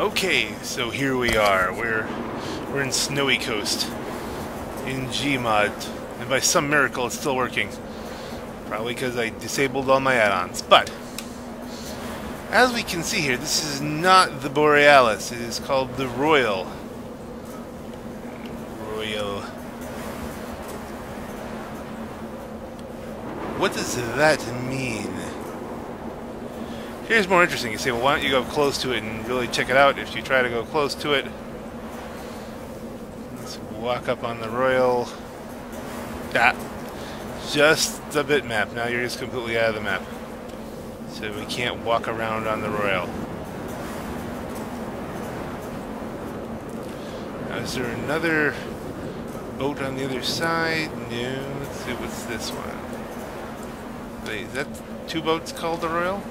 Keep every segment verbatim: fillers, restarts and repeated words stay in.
Okay, so here we are. We're we're in Snowy Coast in Gmod, and by some miracle it's still working. Probably because I disabled all my add-ons. But as we can see here, this is not the Borealis. It is called the Royal. Royal. What does that mean? Here's more interesting. You say, well, why don't you go close to it and really check it out? If you try to go close to it, let's walk up on the Royal. Ah, just the bitmap. Now you're just completely out of the map. So we can't walk around on the Royal. Now, is there another boat on the other side? No. Let's see what's this one. Wait, is that two boats called the Royal?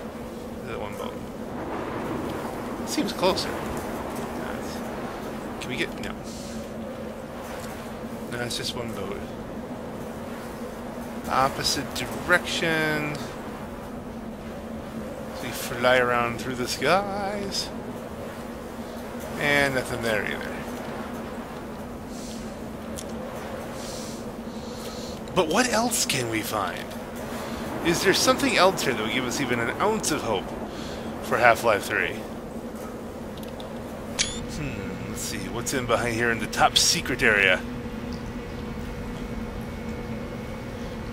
That one boat. Seems closer. Can we get... no. No, it's just one boat. Opposite direction. So we fly around through the skies. And nothing there either. But what else can we find? Is there something else here that would give us even an ounce of hope for Half-Life three? Hmm, let's see. What's in behind here in the top secret area?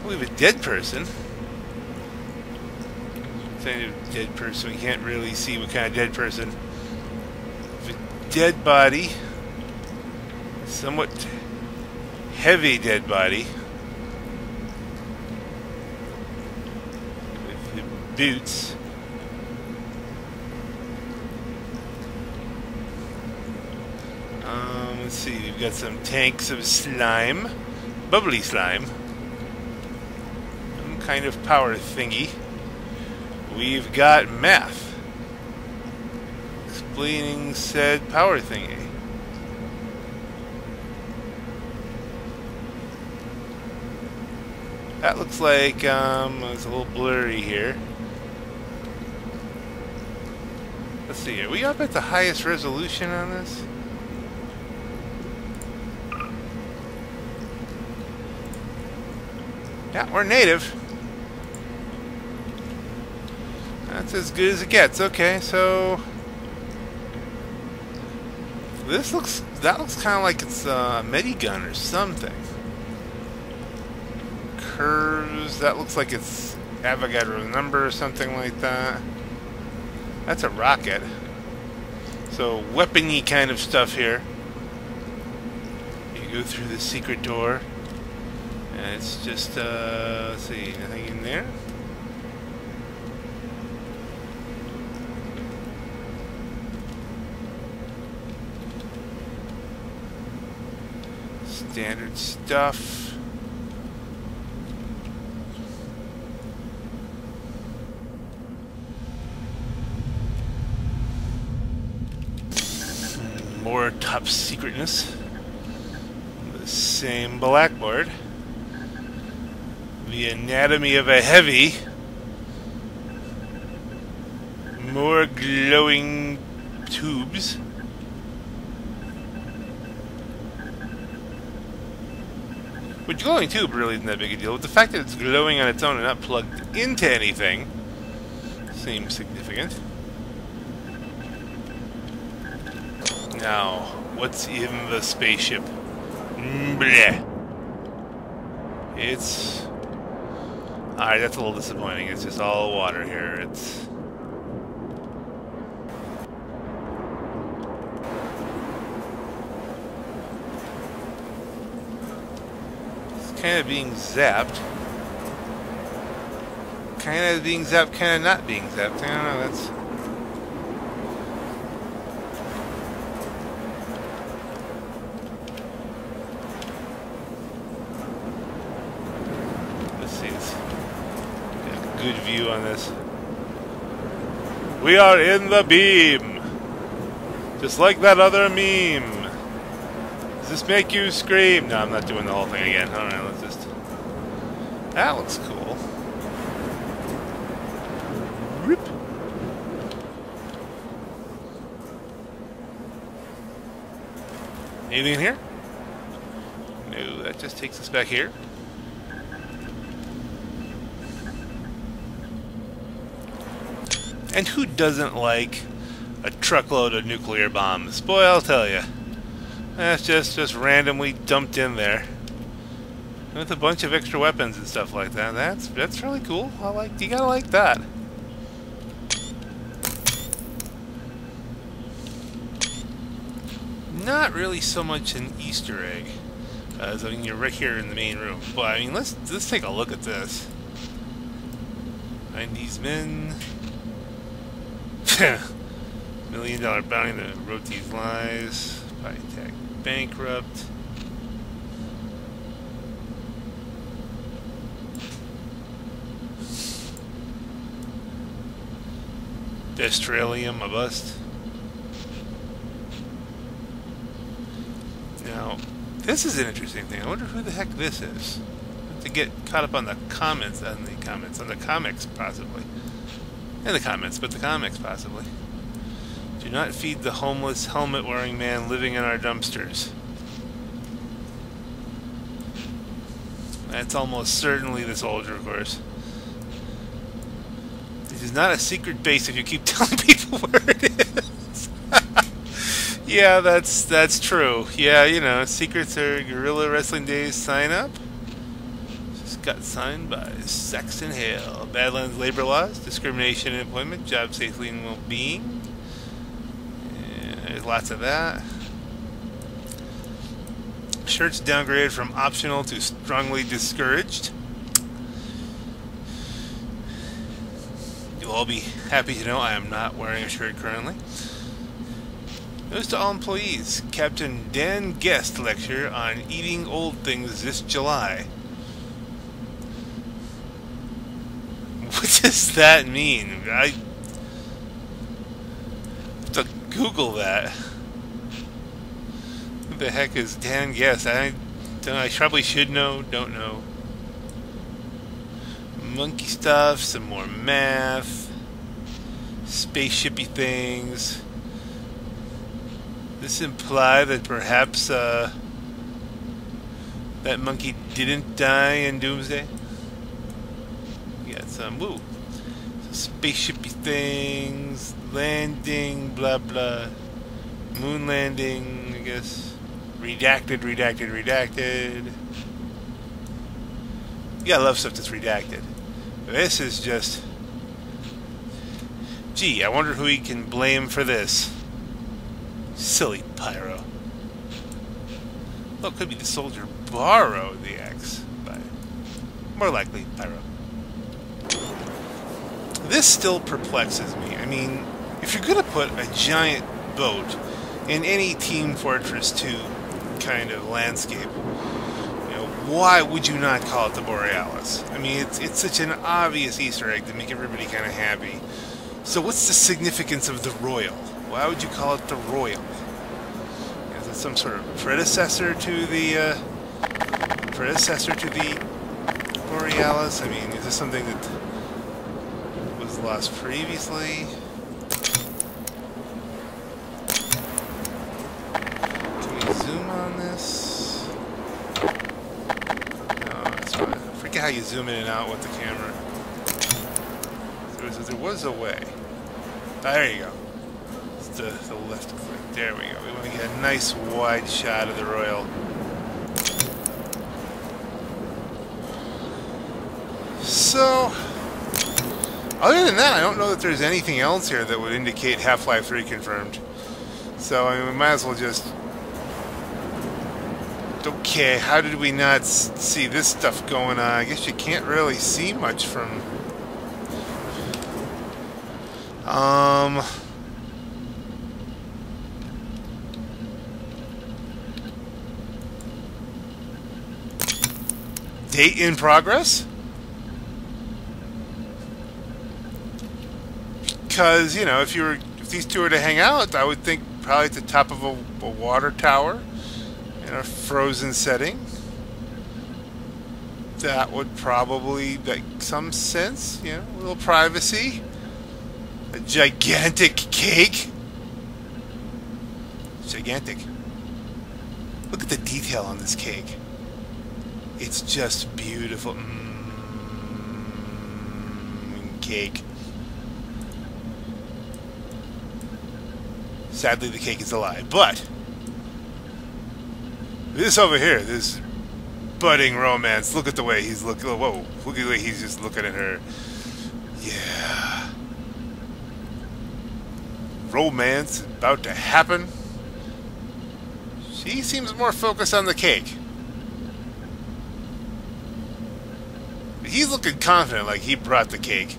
We have a dead person. Saying a dead person, we can't really see what kind of dead person. A dead body. Somewhat heavy dead body. Boots. Um, let's see, we've got some tanks of slime. Bubbly slime. Some kind of power thingy. We've got math. Explaining said power thingy. That looks like, um, it's a little blurry here. Let's see, are we up at the highest resolution on this? Yeah, we're native. That's as good as it gets. Okay, so this looks, that looks kind of like it's a medigun or something. Curves, that looks like it's Avogadro's Number or something like that. That's a rocket. So, weapon-y kind of stuff here. You go through the secret door. And it's just, uh, let's see, nothing in there. Standard stuff. More top secretness. The same blackboard. The anatomy of a heavy. More glowing tubes. Which glowing tube really isn't that big a deal, but the fact that it's glowing on its own and not plugged into anything seems significant. Now, what's in the spaceship? Bleh. It's... alright, that's a little disappointing. It's just all water here. It's... it's kind of being zapped. Kind of being zapped, kind of not being zapped. I don't know, that's... good view on this. We are in the beam! Just like that other meme! Does this make you scream? No, I'm not doing the whole thing again. Alright, let's just... that looks cool. Rip. Anything in here? No, that just takes us back here. And who doesn't like a truckload of nuclear bombs? Boy, I'll tell you. That's just, just randomly dumped in there. And with a bunch of extra weapons and stuff like that. That's that's really cool. I like, you gotta like that. Not really so much an Easter egg as I mean you're right here in the main room. But I mean let's let's take a look at this. Find these men. Million dollar bounty that wrote these lies. PyTech bankrupt. Bestrallium a bust. Now, this is an interesting thing. I wonder who the heck this is. I have to get caught up on the comments, on the comments, on the comics possibly. In the comments, but the comics, possibly. Do not feed the homeless, helmet-wearing man living in our dumpsters. That's almost certainly the soldier, of course. This is not a secret base if you keep telling people where it is. Yeah, that's that's true. Yeah, you know, secrets are guerrilla wrestling days. Sign up. Got signed by Saxon Hale. Badlands labor laws, discrimination in employment, job safety and well-being. Yeah, there's lots of that. Shirts downgraded from optional to strongly discouraged. You'll all be happy to know I am not wearing a shirt currently. Notice to all employees, Captain Dan Guest lecture on eating old things this July. What does that mean? I have to Google that. What the heck is Dan Guest? I don't know, I probably should know, don't know. Monkey stuff, some more math, spaceshipy things. This imply that perhaps uh, that monkey didn't die in Doomsday? Um, woo. So spaceshipy things, landing, blah blah, moon landing, I guess. Redacted, redacted, redacted. Yeah, I love stuff that's redacted. This is just. Gee, I wonder who he can blame for this. Silly Pyro. Well, it could be the soldier borrowed the axe, but more likely Pyro. This still perplexes me. I mean, if you're going to put a giant boat in any Team Fortress two kind of landscape, you know, why would you not call it the Borealis? I mean, it's, it's such an obvious Easter egg to make everybody kind of happy. So what's the significance of the Royal? Why would you call it the Royal? Is it some sort of predecessor to the, uh, predecessor to the Borealis? I mean, is this something that lost previously? Can we zoom on this? No, it's fine. I forget how you zoom in and out with the camera. There was, there was a way. There you go. It's the, the left click. There we go. We want to get a nice wide shot of the Royal. So... other than that, I don't know that there's anything else here that would indicate Half-Life three confirmed. So, I mean, we might as well just... okay, how did we not s see this stuff going on? I guess you can't really see much from... Um... date in progress? Because, you know, if you were, if these two were to hang out, I would think probably at the top of a, a water tower in a frozen setting. That would probably make some sense, you know, a little privacy. A gigantic cake. Gigantic. Look at the detail on this cake. It's just beautiful. Mm, cake. Sadly, the cake is a lie, but this over here, this budding romance. Look at the way he's looking. Whoa! Look at the way he's just looking at her. Yeah. Romance about to happen. She seems more focused on the cake. He's looking confident, like he brought the cake.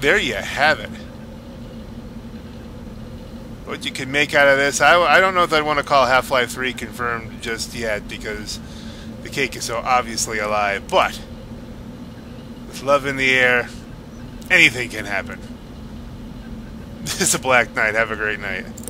There you have it. What you can make out of this, I, I don't know if I'd want to call Half-Life three confirmed just yet, because the cake is so obviously alive, but with love in the air, anything can happen. This is a Black Knight. Have a great night.